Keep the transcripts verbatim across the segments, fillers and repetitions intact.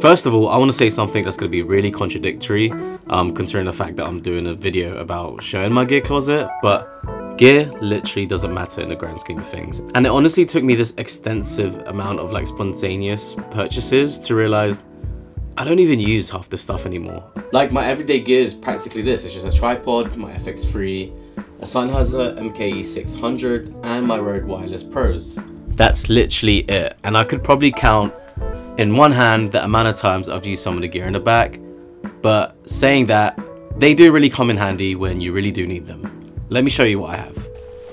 First of all, I want to say something that's going to be really contradictory, um, considering the fact that I'm doing a video about showing my gear closet, but gear literally doesn't matter in the grand scheme of things. And it honestly took me this extensive amount of like spontaneous purchases to realize I don't even use half this stuff anymore. Like my everyday gear is practically this. It's just a tripod, my F X three, a Sennheiser M K E six hundred, and my Rode Wireless Pros. That's literally it. And I could probably count in one hand the amount of times I've used some of the gear in the back, but saying that, they do really come in handy when you really do need them. Let me show you what I have.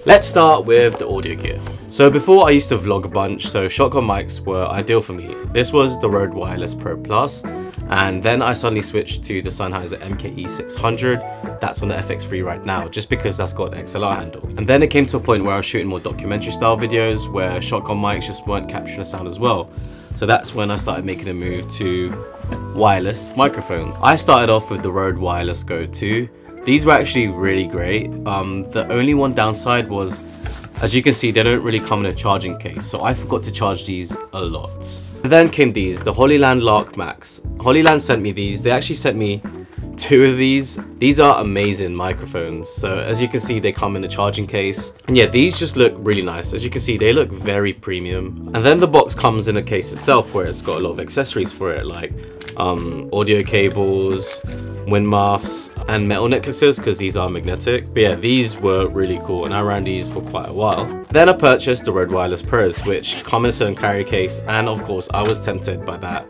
Let's start with the audio gear. So before I used to vlog a bunch, so shotgun mics were ideal for me. This was the Rode Wireless Pro Plus, and then I suddenly switched to the Sennheiser M K E six hundred. That's on the F X three right now, just because that's got an X L R handle. And then it came to a point where I was shooting more documentary style videos where shotgun mics just weren't capturing the sound as well. So that's when I started making a move to wireless microphones. I started off with the Rode Wireless Go two. These were actually really great. Um, the only one downside was, as you can see, they don't really come in a charging case, so I forgot to charge these a lot. And then came these, the Hollyland Lark Max. Hollyland sent me these. They actually sent me two of these. These are amazing microphones. So as you can see, they come in a charging case. And yeah, these just look really nice. As you can see, they look very premium. And then the box comes in a case itself where it's got a lot of accessories for it, like um, audio cables, wind muffs, and metal necklaces, because these are magnetic. But yeah, these were really cool, and I ran these for quite a while. Then I purchased the Rode Wireless Pros, which come in a certain carry case, and of course I was tempted by that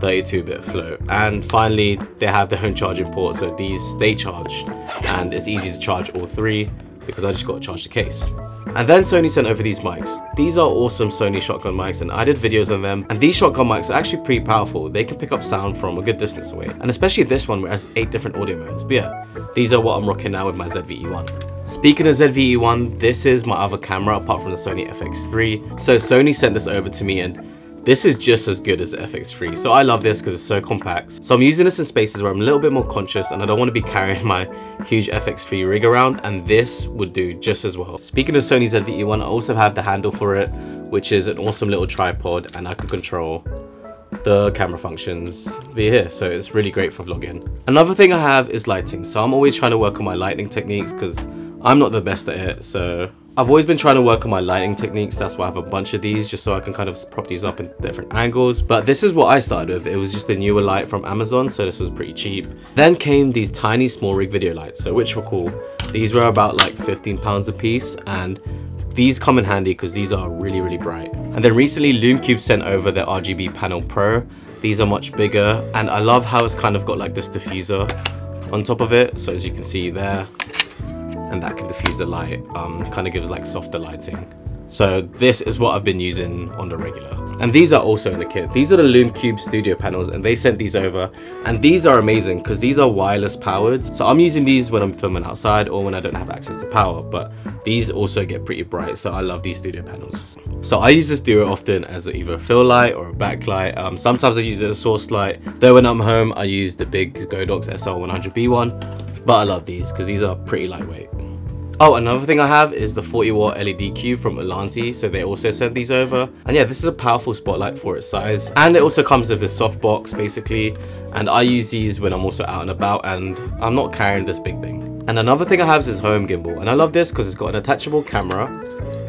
thirty-two bit float. And finally, they have their own charging port, so these stay charged, and it's easy to charge all three because I just got to charge the case. And then Sony sent over these mics. These are awesome Sony shotgun mics, and I did videos on them. And these shotgun mics are actually pretty powerful. They can pick up sound from a good distance away. And especially this one, where it has eight different audio modes. But yeah, these are what I'm rocking now with my Z V E one. Speaking of Z V E one, this is my other camera apart from the Sony F X three. So Sony sent this over to me, and this is just as good as the F X three. So I love this because it's so compact. So I'm using this in spaces where I'm a little bit more conscious and I don't want to be carrying my huge F X three rig around, and this would do just as well. Speaking of Sony Z V E one, I also have the handle for it, which is an awesome little tripod, and I can control the camera functions via here, so it's really great for vlogging. Another thing I have is lighting. So I'm always trying to work on my lighting techniques because I'm not the best at it, so I've always been trying to work on my lighting techniques. That's why I have a bunch of these, just so I can kind of prop these up in different angles. But this is what I started with. It was just a newer light from Amazon, so this was pretty cheap. Then came these tiny small rig video lights, so which were cool. These were about like fifteen pounds a piece, and these come in handy because these are really, really bright. And then recently Lume Cube sent over their R G B Panel Pro. These are much bigger, and I love how it's kind of got like this diffuser on top of it. So as you can see there, and that can diffuse the light, um, kind of gives like softer lighting. So this is what I've been using on the regular. And these are also in the kit. These are the Lume Cube studio panels, and they sent these over. And these are amazing because these are wireless powered. So I'm using these when I'm filming outside or when I don't have access to power, but these also get pretty bright. So I love these studio panels. So I use this duo often as either a fill light or a backlight. Um, sometimes I use it as a source light. Though when I'm home, I use the big Godox S L one hundred B one, but I love these because these are pretty lightweight. Oh, another thing I have is the forty watt L E D cube from Ulanzi, so they also sent these over. And yeah, this is a powerful spotlight for its size. And it also comes with this soft box, basically. And I use these when I'm also out and about, and I'm not carrying this big thing. And another thing I have is this home gimbal. And I love this because it's got an attachable camera,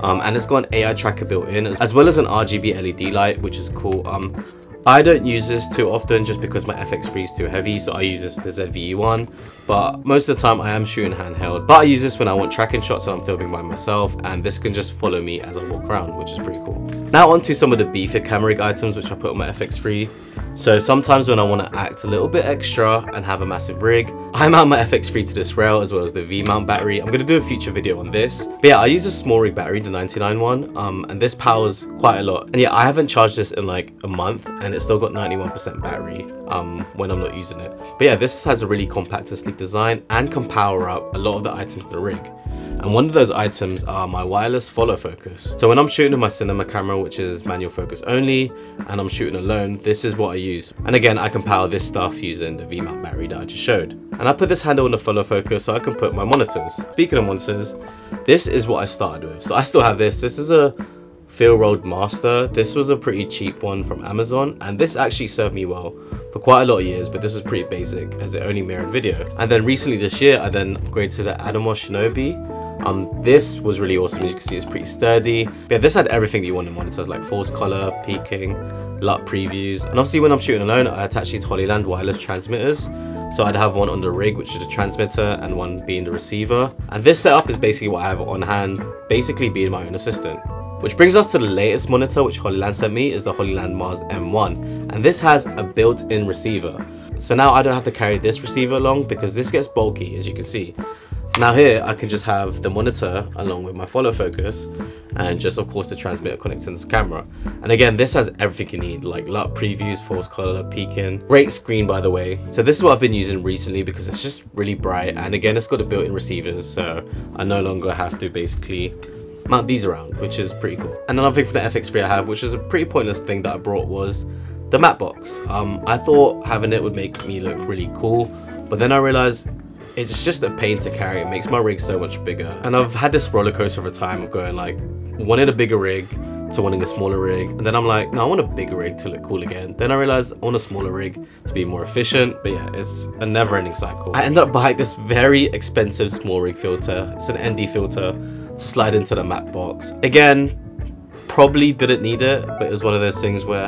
um, and it's got an A I tracker built in, as well as an R G B L E D light, which is cool. Um, I don't use this too often just because my F X three is too heavy, so I use this the Z V E one, but most of the time I am shooting handheld. But I use this when I want tracking shots and I'm filming by myself, and this can just follow me as I walk around, which is pretty cool. Now onto some of the beefier camera rig items which I put on my F X three. So sometimes when I want to act a little bit extra and have a massive rig, I mount my F X three to this rail as well as the V mount battery. I'm going to do a future video on this. But yeah, I use a small rig battery, the ninety-nine one, um, and this powers quite a lot. And yeah, I haven't charged this in like a month, and And it's still got ninety-one percent battery um, when I'm not using it. But yeah, this has a really compact and sleek design and can power up a lot of the items in the rig. And one of those items are my wireless follow focus. So when I'm shooting with my cinema camera, which is manual focus only, and I'm shooting alone, this is what I use. And again, I can power this stuff using the V mount battery that I just showed. And I put this handle on the follow focus so I can put my monitors. Speaking of monitors, this is what I started with. So I still have this. This is a Feelworld Master. This was a pretty cheap one from Amazon, and this actually served me well for quite a lot of years, but this was pretty basic as it only mirrored video. And then recently this year, I then upgraded to the Atomos Shinobi. Um, this was really awesome. As you can see, it's pretty sturdy. But yeah, this had everything that you want in monitors, like false color, peaking, L U T previews. And obviously when I'm shooting alone, I attach these Hollyland wireless transmitters. So I'd have one on the rig, which is the transmitter, and one being the receiver. And this setup is basically what I have on hand, basically being my own assistant. Which brings us to the latest monitor which Hollyland sent me, is the Hollyland Mars M one. And this has a built-in receiver. So now I don't have to carry this receiver along because this gets bulky, as you can see. Now here, I can just have the monitor along with my follow focus and just of course the transmitter connected to this camera. And again, this has everything you need, like L U T previews, false color, peaking. Great screen, by the way. So this is what I've been using recently because it's just really bright. And again, it's got a built-in receivers, so I no longer have to basically mount these around, which is pretty cool. And another thing for the F X three I have, which is a pretty pointless thing that I brought, was the matte box. Um, I thought having it would make me look really cool, but then I realized it's just a pain to carry. It makes my rig so much bigger, and I've had this roller coaster of a time of going like wanting a bigger rig to wanting a smaller rig, and then I'm like, no, I want a bigger rig to look cool again. Then I realized I want a smaller rig to be more efficient, but yeah, it's a never-ending cycle. I ended up buying this very expensive small rig filter. It's an N D filter to slide into the matte box. Again, probably didn't need it, but it was one of those things where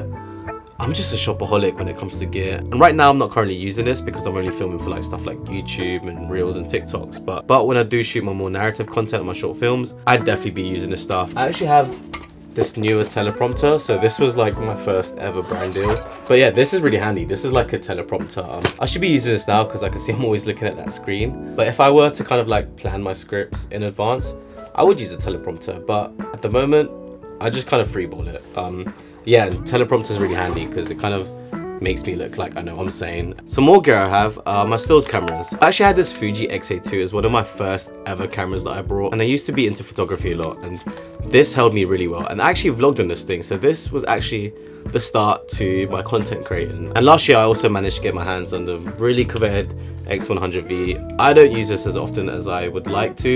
I'm just a shopaholic when it comes to gear, and right now I'm not currently using this because I'm only filming for like stuff like YouTube and Reels and TikToks, but but when I do shoot my more narrative content and my short films, I'd definitely be using this stuff. I actually have this newer teleprompter, so this was like my first ever brand deal, but yeah, this is really handy. This is like a teleprompter. um, I should be using this now because I can see I'm always looking at that screen, but if I were to kind of like plan my scripts in advance, I would use a teleprompter, but at the moment I just kind of freeball it. um Yeah, and teleprompter is really handy because it kind of makes me look like I know what I'm saying. Some more gear I have are my stills cameras. I actually had this Fuji X A two as one of my first ever cameras that I brought, and I used to be into photography a lot, and this held me really well, and I actually vlogged on this thing, so this was actually the start to my content creating. And last year I also managed to get my hands on the really coveted X one hundred V. I don't use this as often as I would like to,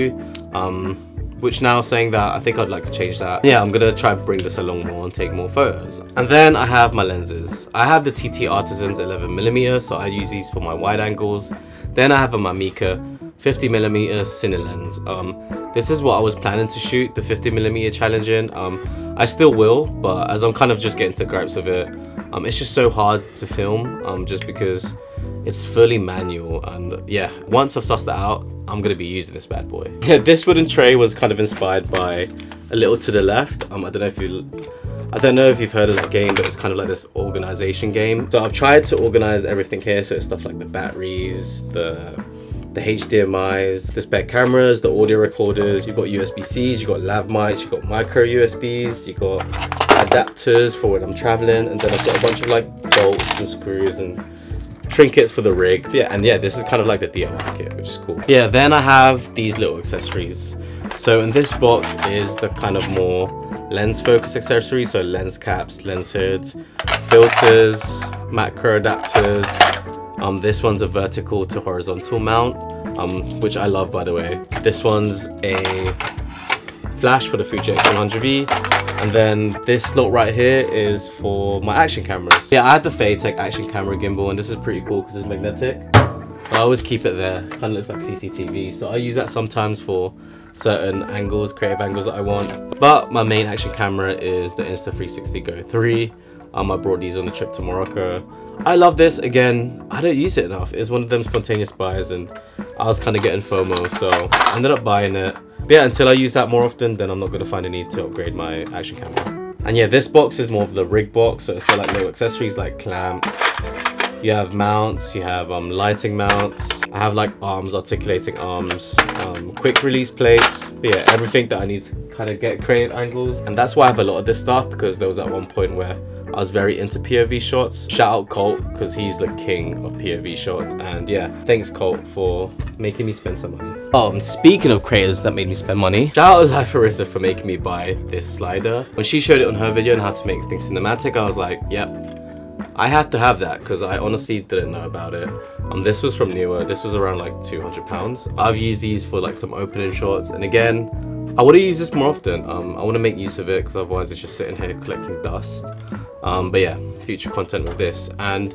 um, which now saying that, I think I'd like to change that. Yeah, I'm gonna try and bring this along more and take more photos. And then I have my lenses. I have the T T Artisans eleven millimeter, so I use these for my wide angles. Then I have a Mamiya fifty millimeter cine lens. Um, this is what I was planning to shoot, the fifty millimeter challenge in. Um, I still will, but as I'm kind of just getting to grips of it, um, it's just so hard to film, um, just because it's fully manual, and yeah, once I've sussed it out, I'm gonna be using this bad boy. Yeah, this wooden tray was kind of inspired by A Little to the Left. Um, I don't know if you, I don't know if you've heard of that game, but it's kind of like this organization game. So I've tried to organize everything here, so it's stuff like the batteries, the the H D M Is, the spec cameras, the audio recorders. You've got U S B Cs, you've got lav mics, you've got micro U S Bs, you've got adapters for when I'm traveling, and then I've got a bunch of like bolts and screws and trinkets for the rig. Yeah, and yeah, this is kind of like the D I Y kit, which is cool. Yeah, then I have these little accessories. So in this box is the kind of more lens focus accessories, so lens caps, lens hoods, filters, macro adapters. Um, this one's a vertical to horizontal mount, um, which I love, by the way. This one's a flash for the Fuji X one hundred V. And then this lot right here is for my action cameras. Yeah, I had the Feytec action camera gimbal, and this is pretty cool because it's magnetic. I always keep it there. Kind of looks like C C T V. So I use that sometimes for certain angles, creative angles that I want. But my main action camera is the Insta three sixty Go three. Um, I brought these on a trip to Morocco. I love this. Again, I don't use it enough. It's one of them spontaneous buys, and I was kind of getting FOMO, so I ended up buying it. But yeah, until I use that more often, then I'm not going to find a need to upgrade my action camera. And yeah, this box is more of the rig box, so it's got like little accessories like clamps. You have mounts, you have um, lighting mounts. I have like arms, articulating arms, um, quick release plates. But yeah, everything that I need to kind of get creative angles. And that's why I have a lot of this stuff, because there was at one point where I was very into P O V shots. Shout out Colt, because he's the king of P O V shots. And yeah, thanks Colt for making me spend some money. Oh, and speaking of creators that made me spend money, shout out Life Arista for making me buy this slider. When she showed it on her video on how to make things cinematic, I was like, yep, I have to have that, because I honestly didn't know about it. Um, this was from Niwa. This was around like two hundred pounds. I've used these for like some opening shots, and again, I want to use this more often. Um, I want to make use of it because otherwise it's just sitting here collecting dust. Um, but yeah, future content with this. And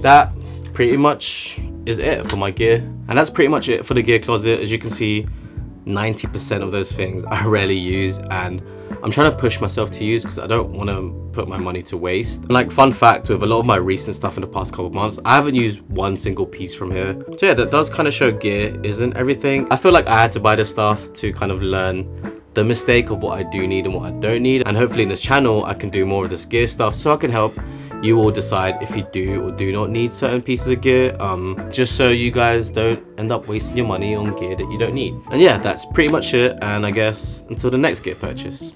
that pretty much is it for my gear. And that's pretty much it for the gear closet. As you can see, ninety percent of those things I rarely use, and I'm trying to push myself to use because I don't want to put my money to waste. And like, fun fact, with a lot of my recent stuff in the past couple of months, I haven't used one single piece from here. So yeah, that does kind of show gear isn't everything. I feel like I had to buy this stuff to kind of learn the mistake of what I do need and what I don't need, and hopefully in this channel I can do more of this gear stuff so I can help you all decide if you do or do not need certain pieces of gear, um, just so you guys don't end up wasting your money on gear that you don't need. And yeah, that's pretty much it, and I guess until the next gear purchase.